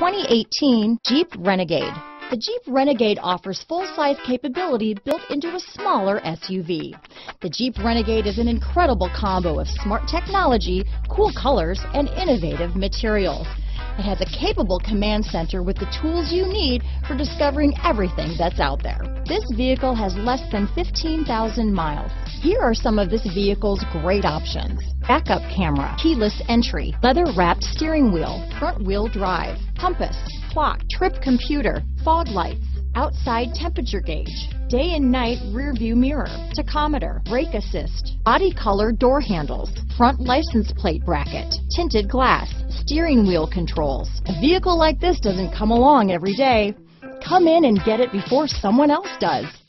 2018 Jeep Renegade. The Jeep Renegade offers full-size capability built into a smaller SUV. The Jeep Renegade is an incredible combo of smart technology, cool colors, and innovative materials. It has a capable command center with the tools you need for discovering everything that's out there. This vehicle has less than 15,000 miles. Here are some of this vehicle's great options: backup camera, keyless entry, leather-wrapped steering wheel, front-wheel drive, compass, clock, trip computer, fog lights, outside temperature gauge, day and night rear view mirror, tachometer, brake assist, body color door handles, front license plate bracket, tinted glass, steering wheel controls. A vehicle like this doesn't come along every day. Come in and get it before someone else does.